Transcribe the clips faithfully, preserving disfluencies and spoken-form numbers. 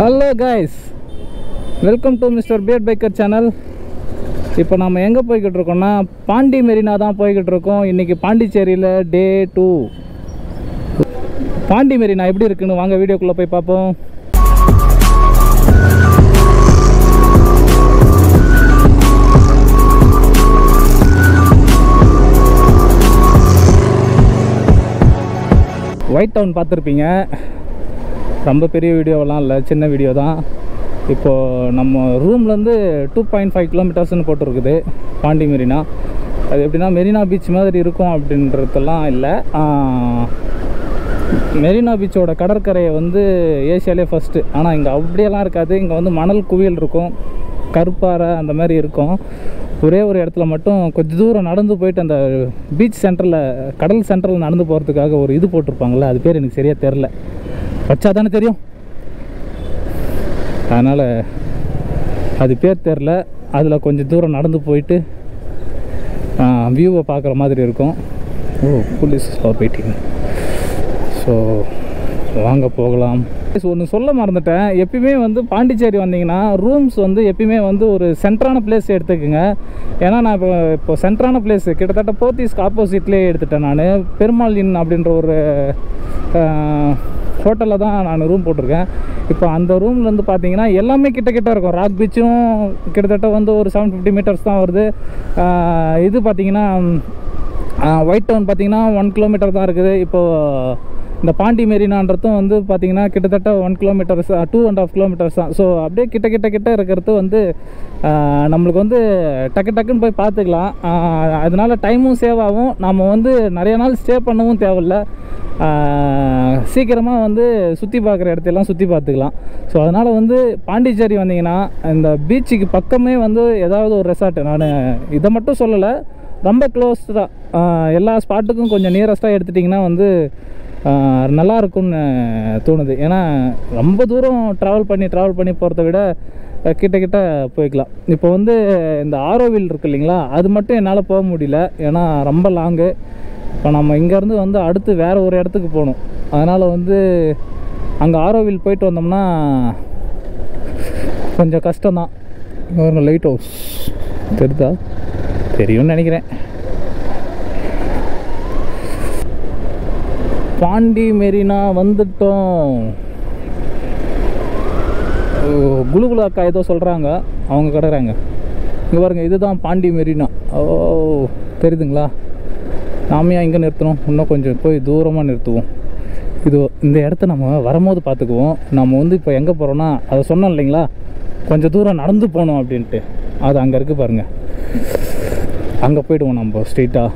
Hello guys, welcome to Mister BeardBiker channel. இப்போ நாம எங்க போயிட்டு இருக்கோம்னா பாண்டி மெரினா தான் போயிட்டு இருக்கோம். இன்னைக்கு பாண்டிச்சேரியில டே டூ. பாண்டி மெரினா எப்படி இருக்குன்னு வாங்க வீடியோக்குள்ள போய் பாப்போம். ஒயிட் டவுன் பார்த்திருப்பீங்க. ரொம்ப பெரிய வீடியோவெல்லாம் இல்லை, சின்ன வீடியோ தான். இப்போது நம்ம ரூம்லேருந்து டூ பாயிண்ட் ஃபைவ் கிலோமீட்டர்ஸ்ன்னு போட்டிருக்குது பாண்டி மெரினா. அது எப்படின்னா மெரினா பீச் மாதிரி இருக்கும் அப்படின்றதெல்லாம் இல்லை. மெரினா பீச்சோட கடற்கரையை வந்து ஏஷியாலே ஃபஸ்ட்டு. ஆனால் இங்கே அப்படியெல்லாம் இருக்காது. இங்கே வந்து மணல் குவியல் இருக்கும், கருப்பாறை அந்த மாதிரி இருக்கும். ஒரே ஒரு இடத்துல மட்டும் கொஞ்சம் தூரம் நடந்து போயிட்டு அந்த பீச் சென்டரில், கடல் சென்டரில் நடந்து போகிறதுக்காக ஒரு இது போட்டிருப்பாங்களே, அது பேர் எனக்கு சரியாக தெரில. வச்சா தானே தெரியும், அதனால் அது பேர் தெரில. அதில் கொஞ்சம் தூரம் நடந்து போயிட்டு வியூவை பார்க்குற மாதிரி இருக்கும். ஓ போலீஸ் போயிட்டீங்க. ஸோ வாங்க போகலாம். ஒன்று சொல்ல மறந்துட்டேன், எப்பயுமே வந்து பாண்டிச்சேரி வந்தீங்கன்னா ரூம்ஸ் வந்து எப்பயுமே வந்து ஒரு சென்ட்ரான பிளேஸ் எடுத்துக்குங்க. ஏன்னா நான் இப்போ இப்போ சென்ட்ரான பிளேஸ் கிட்டத்தட்ட போர்த்தீஸ்க்கு ஆப்போசிட்லேயே எடுத்துட்டேன். நான் பெருமாள் இன் அப்படின்ற ஒரு ஹோட்டலில் தான் நான் ரூம் போட்டிருக்கேன். இப்போ அந்த ரூமில் வந்து பார்த்தீங்கன்னா எல்லாமே கிட்ட கிட்ட இருக்கும். ராக் பீச்சும் கிட்டத்தட்ட வந்து ஒரு செவன் ஃபிஃப்டி மீட்டர்ஸ் தான் வருது. இது பார்த்தீங்கன்னா ஒயிட் டவுன் பார்த்தீங்கன்னா ஒன் கிலோமீட்டர் தான் இருக்குது. இப்போது இந்த பாண்டி மெரினான்றதும் வந்து பார்த்திங்கன்னா கிட்டத்தட்ட one kilometres two and half kilometres தான். ஸோ அப்படியே கிட்ட கிட்ட கிட்ட இருக்கிறது வந்து நம்மளுக்கு வந்து டக்கு டக்குன்னு போய் பார்த்துக்கலாம். அதனால டைமும் சேவ் ஆகும். நம்ம வந்து நிறைய நாள் ஸ்டே பண்ணவும் தேவையில்லை. சீக்கிரமாக வந்து சுற்றி பார்க்குற இடத்தையெல்லாம் சுற்றி பார்த்துக்கலாம். ஸோ அதனால் வந்து பாண்டிச்சேரி வந்தீங்கன்னா இந்த பீச்சுக்கு பக்கமே வந்து ஏதாவது ஒரு ரெசார்ட்டு, நான் இதை மட்டும் சொல்லலை, ரொம்ப க்ளோஸ்டாக எல்லா ஸ்பாட்டுக்கும் கொஞ்சம் நியரஸ்ட்டாக எடுத்துட்டிங்கன்னா வந்து நல்லா இருக்கும்னு தோணுது. ஏன்னா ரொம்ப தூரம் ட்ராவல் பண்ணி ட்ராவல் பண்ணி போகிறத விட கிட்ட கிட்ட போய்க்கலாம். இப்போ வந்து இந்த ஆரோவில் இருக்குது இல்லைங்களா, அது மட்டும் என்னால் போக முடியல, ஏன்னா ரொம்ப லாங்கு. இப்போ நம்ம இங்கேருந்து வந்து அடுத்து வேறு ஒரு இடத்துக்கு போகணும். அதனால் வந்து அங்கே ஆரோவில் போயிட்டு வந்தோம்னா கொஞ்சம் கஷ்டம்தான். ஒரு லைட் ஹவுஸ் தெரியுதா, தெரியும்னு நினைக்கிறேன். பாண்டி மெரினா வந்துட்டோம். குலுகுலு அக்கா ஏதோ சொல்கிறாங்க, அவங்க கிடக்குறாங்க. இங்கே பாருங்க, இதுதான் பாண்டி மெரினா. ஓ தெரியுதுங்களா? நாமையா இங்கே நிறுத்தணும், இன்னும் கொஞ்சம் போய் தூரமாக நிறுத்துவோம். இது இந்த இடத்த நம்ம வரும்போது பார்த்துக்குவோம். நம்ம வந்து இப்போ எங்கே போகிறோன்னா அதை சொன்னோம் இல்லைங்களா, கொஞ்சம் தூரம் நடந்து போகணும் அப்படின்ட்டு, அது அங்கே இருக்குது பாருங்கள், அங்கே போய்டுவோம் நம்ம ஸ்ட்ரெயிட்டாக.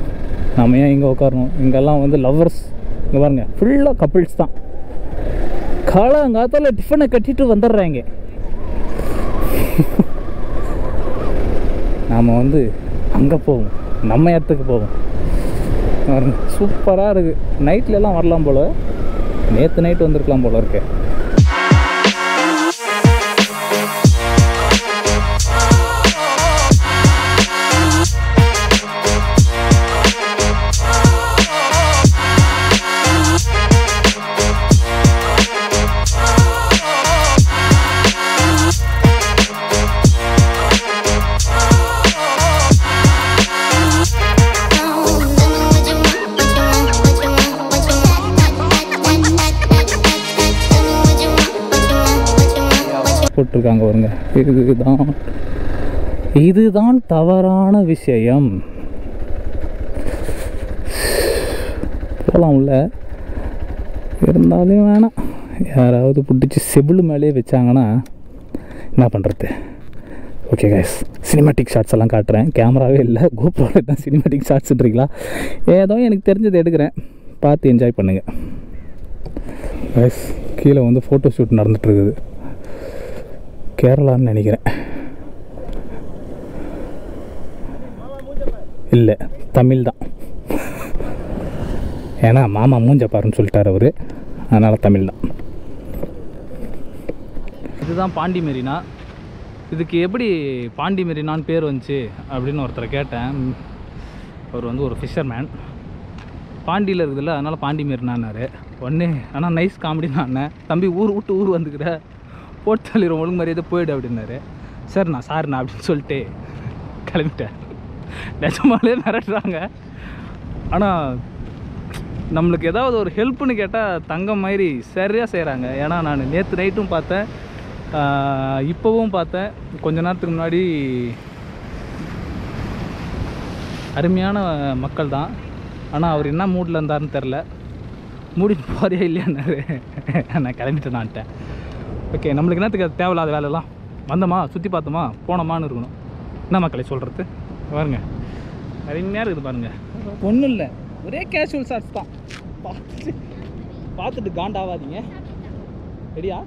நம்ம ஏன் இங்கே உட்காரணும்? இங்கெல்லாம் வந்து லவ்வர்ஸ், இங்கே பாருங்க ஃபுல்லாக கப்பிள்ஸ் தான். காலங்காத்தால் டிஃபனை கட்டிட்டு வந்துடுறாங்க. நாம் வந்து அங்கே போவோம், நம்ம இடத்துக்கு போவோம். சூப்பராக இருக்குது. நைட்லலாம் வரலாம் போல், நேற்று நைட்டு வந்திருக்கலாம் போல் இருக்கு. போட்டிருக்காங்க வருங்க. இதுதான் இதுதான் தவறான விஷயம். போகலாம் உள்ள, இருந்தாலும் வேணாம். யாராவது பிடிச்சி செவிலு மேலேயே வச்சாங்கன்னா என்ன பண்ணுறது? ஓகே கைஸ், சினிமாட்டிக் ஷாட்ஸ் எல்லாம் காட்டுறேன். கேமராவே இல்லை, கோப்ரோவில் தான் சினிமாட்டிக் ஷாட்ஸ்ன்றீங்களா? ஏதோ எனக்கு தெரிஞ்சதை எடுக்கிறேன், பார்த்து என்ஜாய் பண்ணுங்கள் கைஸ். கீழே வந்து ஃபோட்டோ ஷூட் நடந்துகிட்ருக்குது, கேரளான்னு நினைக்கிறேன். இல்லை தமிழ் தான், ஏன்னா மாமா மூஞ்சப்பாருன்னு சொல்லிட்டார் அவர், அதனால் தமிழ் தான். இதுதான் பாண்டி மெரினா. இதுக்கு எப்படி பாண்டி மெரினான்னு பேர் வந்துச்சு அப்படின்னு ஒருத்தரை கேட்டேன். அவர் வந்து ஒரு ஃபிஷர்மேன், பாண்டியில் இருக்குதுல்ல அதனால் பாண்டி மெரினான்னாரு. ஒன்று ஆனால் நைஸ் காமெடின்னு. அண்ணன் தம்பி ஊர் விட்டு ஊர் வந்துக்கிற போர்ட்டலில் ஒழுங்கு மரியாதை போயிடு அப்படின்னாரு. சரிண்ணா சார்ண்ணா அப்படின்னு சொல்லிட்டு கிளம்பிட்டேன். நிஜமாலே மிரட்டுறாங்க. ஆனால் நம்மளுக்கு ஏதாவது ஒரு ஹெல்ப்புன்னு கேட்டால் தங்கம் மாதிரி சரியாக செய்கிறாங்க. ஏன்னா நான் நேற்று நைட்டும் பார்த்தேன், இப்போவும் பார்த்தேன், கொஞ்ச நேரத்துக்கு முன்னாடி. அருமையான மக்கள் தான். ஆனால் அவர் என்ன மூடில் இருந்தாருன்னு தெரில. மூடிட்டு போறியா இல்லையான்னாரு. நான் கிளம்பிட்டேன் நான்ட்டேன். ஓகே, நம்மளுக்கு என்னத்துக்கு அது தேவையில்லாத வேலைலாம். வந்தோமா, சுற்றி பார்த்தோமா, போனோமான்னு இருக்கணும். என்ன மக்களை சொல்கிறது பாருங்கள், அருமையாக இருக்குது பாருங்கள். ஒன்றும் இல்லை, ஒரே கேஷுவல் சார்ஸ் தான். பார்த்துட்டு பார்த்துட்டு காண்டாவாதீங்க. ரெடியா?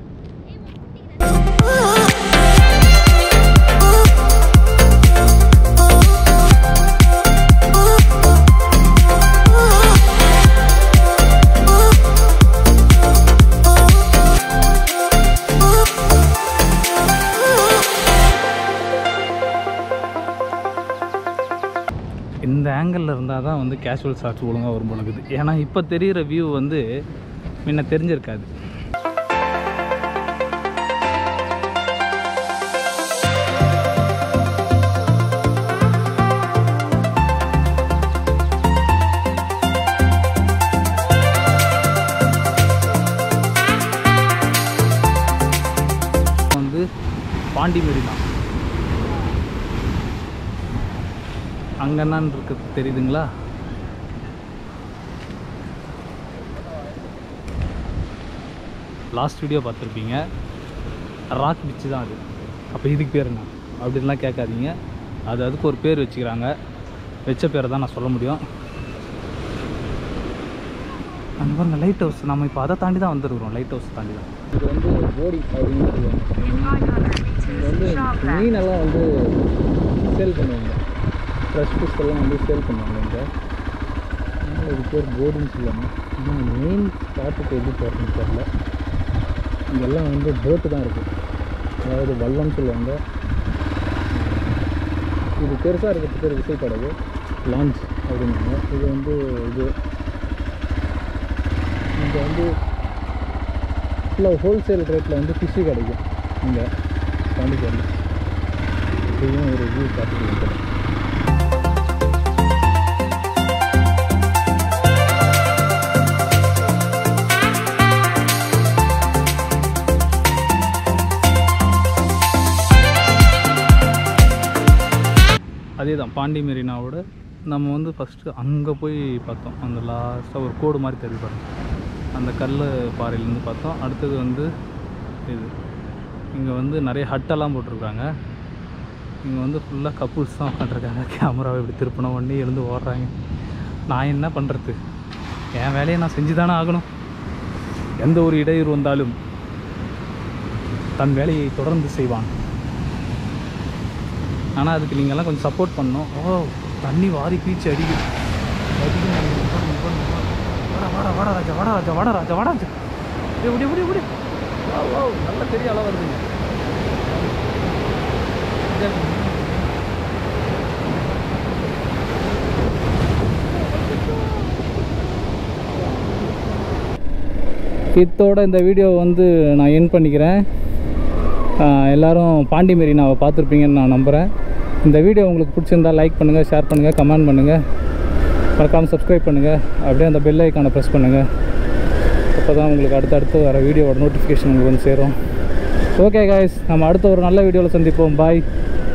இந்த ஆங்கிளில் இருந்தால் தான் வந்து கேஷுவல் ஷாட்ஸ் ஒழுங்காக வரும் பொழுது. ஏன்னா இப்போ தெரிகிற வியூ வந்து முன்ன தெரிஞ்சிருக்காது. வந்து பாண்டி மெரினா அங்கன்னான் இருக்குது, தெரியுதுங்களா? லாஸ்ட் வீடியோ பார்த்துருப்பீங்க, ராக் பீச்சு தான் அது. அப்போ இதுக்கு பேர் என்ன அப்படின்லாம் கேட்காதீங்க. அது அதுக்கு ஒரு பேர் வச்சுக்கிறாங்க, வச்ச பேரை தான் நான் சொல்ல முடியும். அந்த பாருங்க லைட் ஹவுஸ், நம்ம இப்போ அதை தாண்டி தான் வந்துருக்குறோம். லைட் ஹவுஸ் தாண்டி தான் இது வந்து போடி வந்து மீனெல்லாம் வந்து சேல் பண்ணுவாங்க, ஃப்ரெஷ் ஃபிஷ்லாம் வந்து சேல் பண்ணுவாங்க இங்கே. அதனால் இது பேர் போர்டுன்னு சொல்லணும். ஆனால் மெயின் ஸ்பாட்டுக்கு எப்படி போகிறதுன்னு தெரியல. இங்கெல்லாம் வந்து போட்டு தான் இருக்குது, அதாவது வல்லம் சொல்லுவாங்க. இது பெருசாக இருக்கிறது பேர் விசைப்படகு, லான்ச் அப்படின்னாங்க. இது வந்து இது இங்கே வந்து ஃபுல்லாக ஹோல்சேல் ரேட்டில் வந்து ஃபிஷ்ஷு கிடைக்கும் இங்கே பாண்டிச்சேரியில். இதுவும் ஒரு வியூ பார்த்துட்டு அதே தான் பாண்டி மெரினாவோட நம்ம வந்து ஃபஸ்ட்டு அங்கே போய் பார்த்தோம். அந்த லாஸ்ட்டாக ஒரு கோடு மாதிரி தெரிஞ்சு பார்த்தோம், அந்த கல் பாறையிலேருந்து பார்த்தோம். அடுத்தது வந்து இது இங்கே வந்து நிறைய ஹட்டெல்லாம் போட்டிருக்காங்க. இங்கே வந்து ஃபுல்லாக கப்புள்ஸ் தான் உட்காந்துருக்காங்க. கேமராவை இப்படி திருப்பின உடனே எழுந்து ஓடுறாங்க. நான் என்ன பண்ணுறது, என் வேலையை நான் செஞ்சு தானே ஆகணும். எந்த ஒரு இடையூறு வந்தாலும் தன் வேலையை தொடர்ந்து செய்வான். ஆனால் அதுக்கு நீங்கள்லாம் கொஞ்சம் சப்போர்ட் பண்ணணும். ஓ, தண்ணி வாரி பீச்சு அடிக்கும் அடிக்கும். வட வட வட ராஜா வட ராஜா வட ராஜா வடாஜா இப்படி இப்படி இப்படி நல்லா பெரிய அளவு வருதுங்க. இதோட இந்த வீடியோ வந்து நான் என் பண்ணிக்கிறேன். எல்லோரும் பாண்டி மெரினாவை பார்த்துருப்பீங்கன்னு நான் நம்புகிறேன். இந்த வீடியோ உங்களுக்கு பிடிச்சிருந்தால் லைக் பண்ணுங்கள், ஷேர் பண்ணுங்கள், கமெண்ட் பண்ணுங்கள், மறக்காமல் சப்ஸ்கிரைப் பண்ணுங்கள். அப்படியே அந்த பெல் ஐக்கானை ப்ரெஸ் பண்ணுங்கள். அப்போ தான் உங்களுக்கு அடுத்தடுத்து வர வீடியோவோட நோட்டிஃபிகேஷன் உங்களுக்கு வந்து சேரும். ஓகே காய்ஸ், நம்ம அடுத்த ஒரு நல்ல வீடியோவில் சந்திப்போம். பாய்.